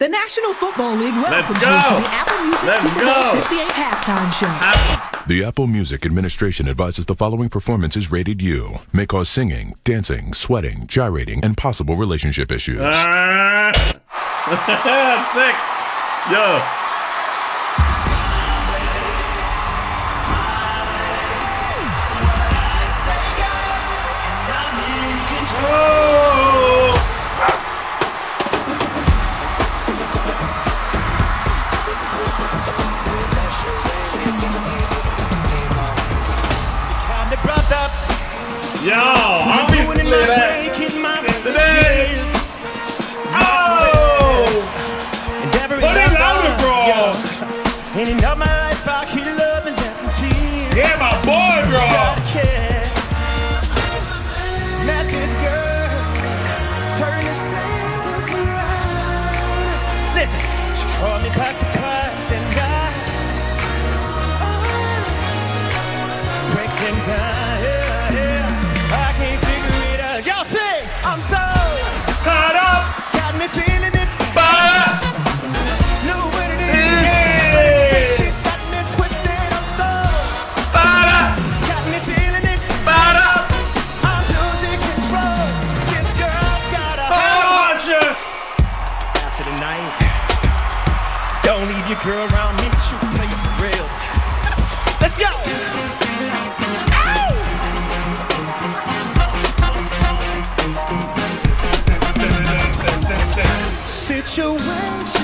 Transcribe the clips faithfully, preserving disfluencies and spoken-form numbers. The National Football League welcomes you to the Apple Music Let's Super Bowl fifty-eight halftime show. Apple. The Apple Music Administration advises the following performance is rated U. May cause singing, dancing, sweating, gyrating, and possible relationship issues. Uh, that's sick. Yo. Yo, obviously that today. Oh, put it louder, bro. Yeah, my boy, bro. Listen, she called me past the class and God, breaking down. Your girl around me, she play you real. Let's go. Ow! Situations.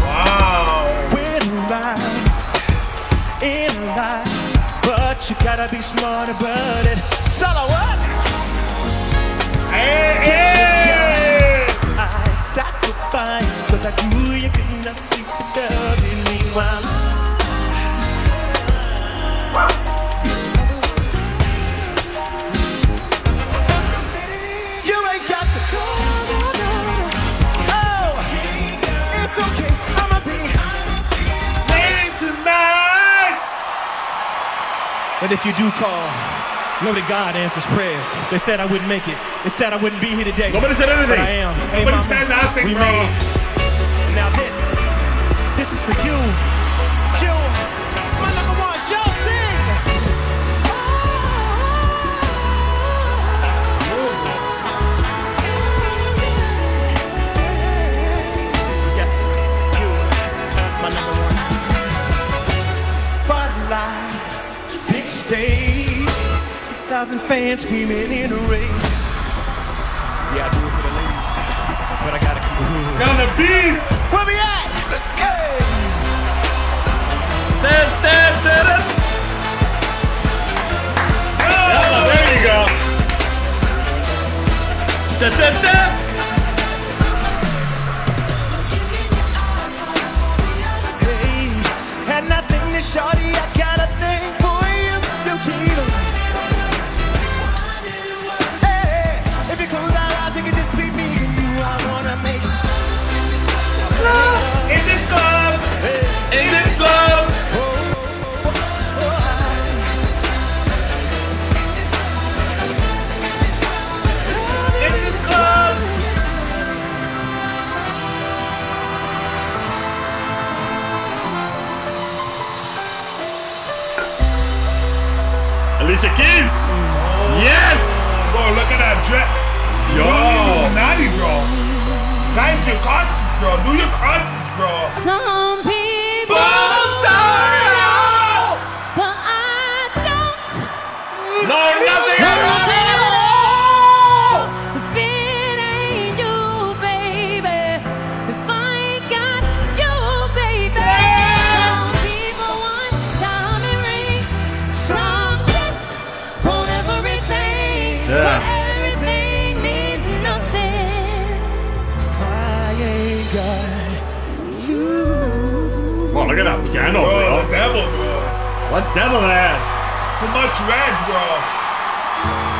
Wow. With lies, in lies, but you gotta be smart about it. Solo what? Hey, hey. I sacrifice, cause I knew you could not see. Loving me while wow. You ain't got to call, no, no. Oh, it's okay, I'ma be late tonight. But if you do call, know that God answers prayers. They said I wouldn't make it. They said I wouldn't be here today. Nobody said anything. But I am. Nobody hey, said nothing, bro. Now this. This is for you, you, my number one, y'all sing. Oh. Yes, you, my number one. Spotlight, big stage, six thousand fans screaming in the rain. Yeah, I do it for the ladies, but I gotta come through. Gonna be, where we at? Let's go! Dun, dun, dun, dun. Oh, oh, there you go! Dun, dun, dun. Hey, had nothing to shorty, I got a thing for you, you keep. Hey, if you close our eyes, you can just leave me and you, I wanna make love. In this club, in this club. In this club. Alicia Keys. Yes. Bro, look at that dress. Yo, naughty, bro. That is your concert. Bro, do your crosses, bro. Some people turn out, but I don't. No, nothing at all. If it ain't you, baby, if I ain't got you, baby. Yeah. Some people want diamond rings, some just want everything. Yeah. Oh, look at that piano, bro. bro. The devil, bro. What devil that? So much red, bro.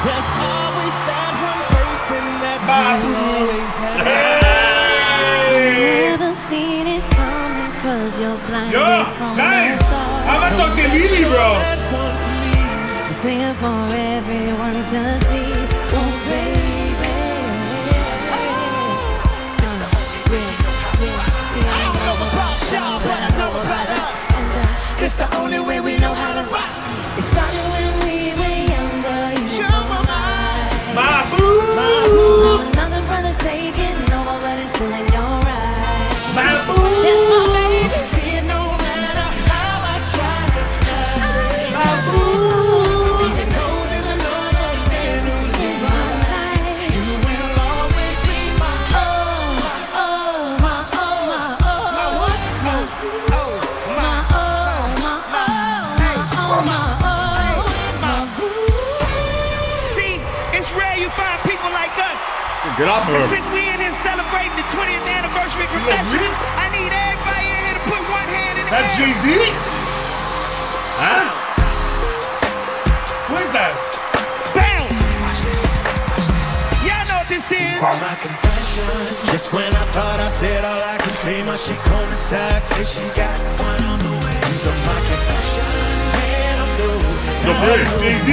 There's always that one person that we always have. Hey. Never seen it coming, cause you're blind. Yo, nice. How about Doctor Lily, bro? It's clear for everyone to see. Oh, baby. Oh. It's the only way we know how to rock. It's only when we were younger. You were mine. My boo. My boo. No, another brother's taking over, but it's still in your right. My boo. That's my baby. See it no matter how I try to hide. My boo. You know there's another man who's in my life. You will always be my oh, my oh, my oh, my oh, my what? My oh. Get off of her. Since we in here celebrating the twentieth anniversary of Confessions, I need everybody in here to put one hand in the air. That Jay-Z? Bounce. What is that? Bounce. Watch this. Watch this. Y'all know what this is. For my confession, just when I thought I said all I could say, my shit on the side, say she got one on the way. These are my confession, man, I'm through. The voice, Jay-Z.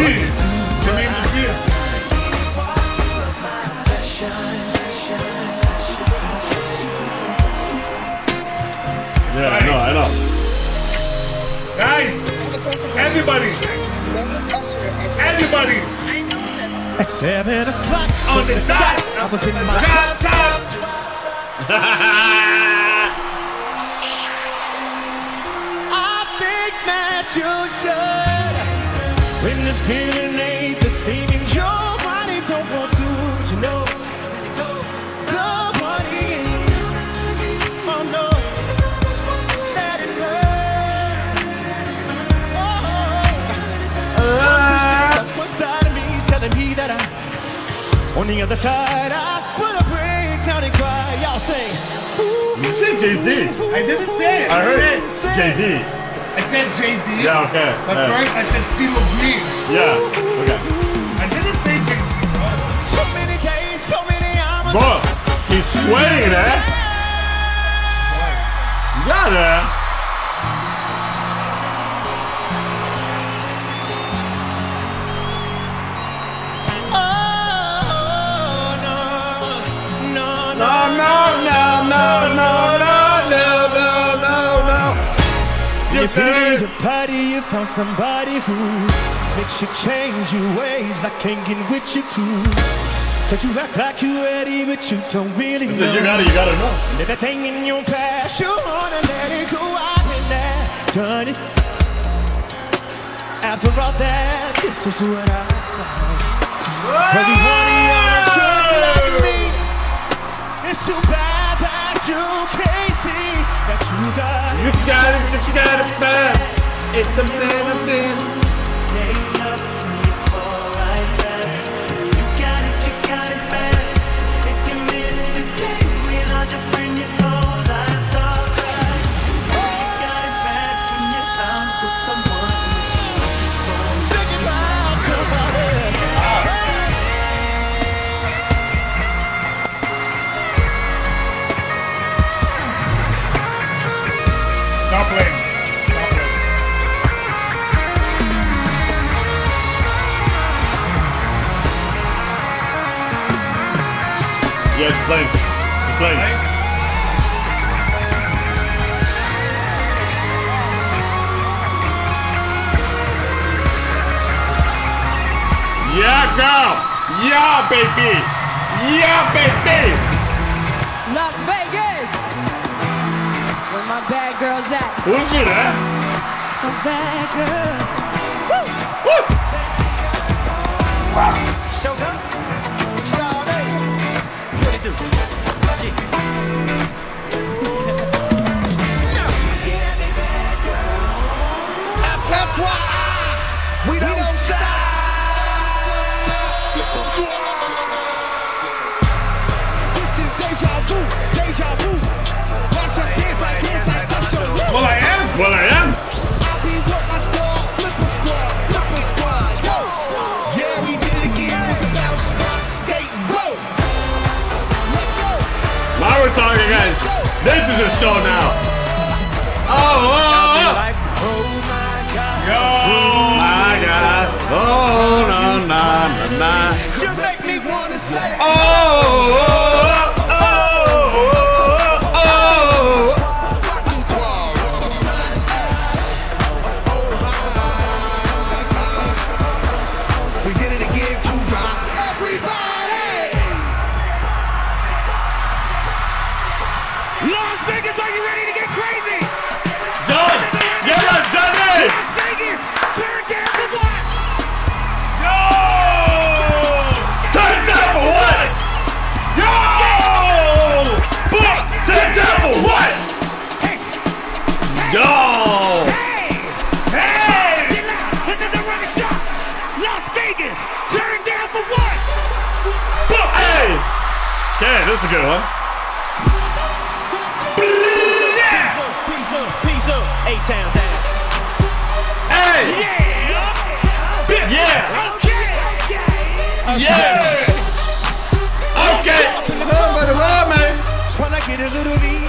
Come in the beer. Yeah, I know, I know. Guys, everybody, everybody. At seven o'clock on the dot, I was in my job time. I think that you should. When the feeling ain't the same, and your body don't want to, you know. That I, on the other side, I put a break down and cry. Y'all say, you said Jay-Z. I didn't say it. I heard it. Jay-Z. I said Jay-Z. Yeah, okay. But yeah. First, I said CeeLo Green. Yeah, okay. I didn't say Jay-Z, bro. So many days, so many hours. Bro, he's swaying, eh? You got it. If you need a party, you found somebody who makes you change your ways. I can't get with you, cool. Said you act like you ready, but you don't really know. You gotta, you gotta know. And everything in your past, you wanna let it go out and that, done it. After all that, this is what I want. Everyone you're just like me. It's too bad that you can't see that you got. You got it, that you got it bad. It's the man of this. Ain't nothing you fall like that. You got it, you got it bad. If you miss a day without your friend, your whole life's all right. You got it bad when you're found with someone. Think about somebody. Stop playing. Stop playing. Yes, play. Play. Yeah, girl. Yeah, baby. Yeah, baby. Las Vegas. Where my bad girls at? Who's it at? My bad girls. Woo! Woo! Wow. Show them. Show them. What do you do? Yeah. Yeah, they bad girls. F Y I, we don't stop. This is deja vu. Deja vu. Well, I am. Well, I am. I'll be with my squad, flipper squad, flipper squad. Yo. Yeah, we did it again with the bounce, rock, skate, roll. Now we're talking, guys. This is a show now. Oh, oh, oh. Like, oh my God. Yo. Oh my God. Oh, no, no, no, no. You make me want to say. Oh, oh, oh. Las Vegas, are you ready to get crazy? John, yeah, Las Vegas, turn down for what? Yo, turn down for what? Yo, book, turn down for what? Hey, hey, yo, hey, hey, this is the running shot. Las Vegas, turn down for what? Book, hey, okay, this is a good one. Eight-town down. Hey! Yeah! Yeah! Yeah! Okay! Okay! Yeah! Okay! Tryna get a little V I,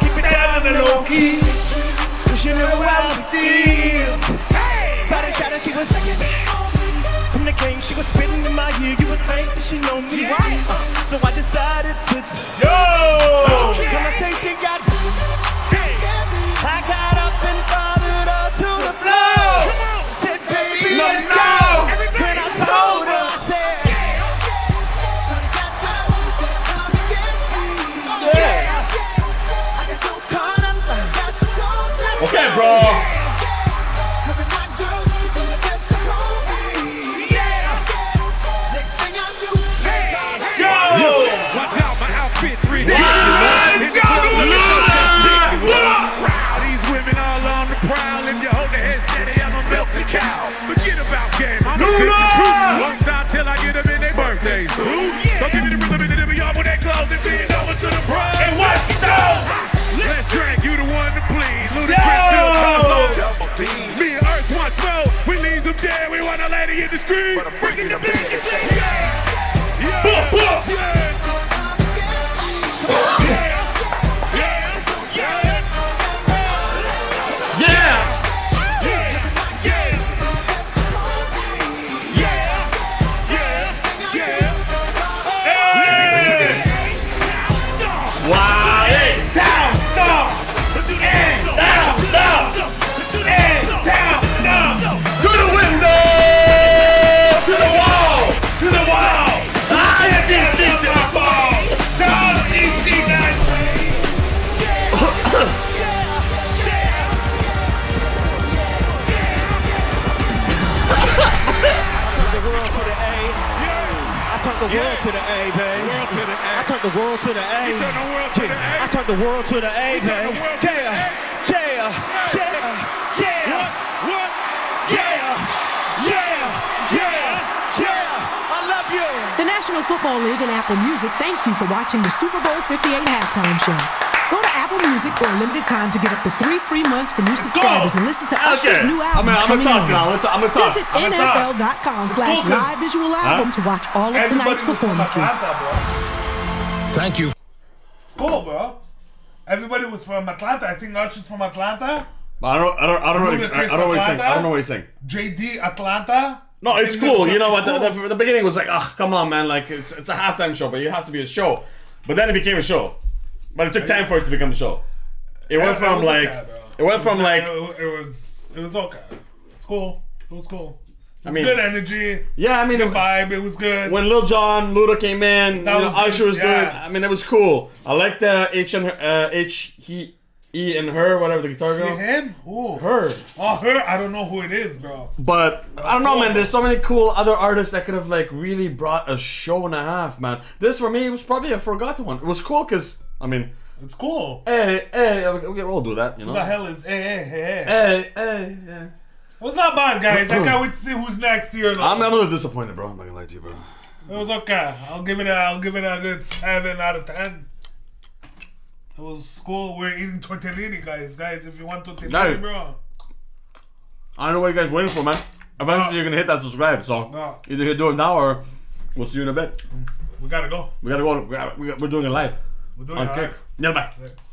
keep it down and low key. Pushing it around with these. Hey! Side and shadow, she was second. From the game, she was spitting in my ear. You would think that she know me, right? Uh, so I decided to. Yo! Okay. Conversation got. I got up and followed her to the floor. Come on, said baby, let's go. When I told her, I said, yeah. Okay, bro. Yo, watch out, my outfit's ridiculous. Forget about game. I'm gonna speak the truth. One time till I get them in their birthdays. Ooh, yeah. So give me the rhythm and then we all with that clothes and being over to the prize. And what goes? Let's drag you the one to please. Ludacris still comes low. Me and Earth once more. We leave them dead. We want a lady in the street. But I'm breaking the big and say, yeah. Yeah. Boom, boom. Yeah. To the A, babe. World to the A. I turned the world to the A. You turned the world to the A. I turned the world to the A, babe. Yeah, yeah, yeah, yeah. What? Yeah, yeah, yeah, yeah. I love you. The National Football League and Apple Music thank you for watching the Super Bowl fifty-eight halftime show. Go to Apple Music for a limited time to get up to three free months for new subscribers and listen to Usher's okay. new album. I'm, I'm gonna talk now. I'm gonna talk. Visit N F L dot com slash live visual album huh? to watch all of everybody tonight's performances. Atlanta, thank you. It's cool, bro. Everybody was from Atlanta. I think Usher's from Atlanta. I don't. I don't. I don't know. I don't know what he's saying. I don't know what he's saying. J D Atlanta. No, it's cool. You know what? Cool. The, the, the beginning was like, ah, come on, man. Like it's it's a halftime show, but you have to be a show. But then it became a show. But it took time for it to become a show. It went from like, it went from like, it was, it was okay. It's cool. It was cool. It was good energy. Yeah, I mean, the vibe. It was good. When Lil Jon, Luda came in, Usher was good. I mean, it was cool. I liked the H and her, H he, E and her, whatever the guitar girl. Him? Who? Her. Oh, her. I don't know who it is, bro. But I don't know, man. There's so many cool other artists that could have like really brought a show and a half, man. This for me was probably a forgotten one. It was cool because. I mean, it's cool. Hey, hey, we can all do that, you know. What the hell is hey, hey, hey, hey, hey, hey. What's up, bad guys? I can't wait to see who's next here. I'm, I'm a little disappointed, bro. I'm not gonna lie to you, bro. It was okay. I'll give it. A, I'll give it a good seven out of ten. It was cool. We're eating tortellini, guys. Guys, if you want tortellini, guys, bro. I don't know what you guys are waiting for, man. Eventually, no. you're gonna hit that subscribe. So no. either you do it now or we'll see you in a bit. We gotta go. We gotta go. We're doing it live. We're doing okay. It. All right. Never mind.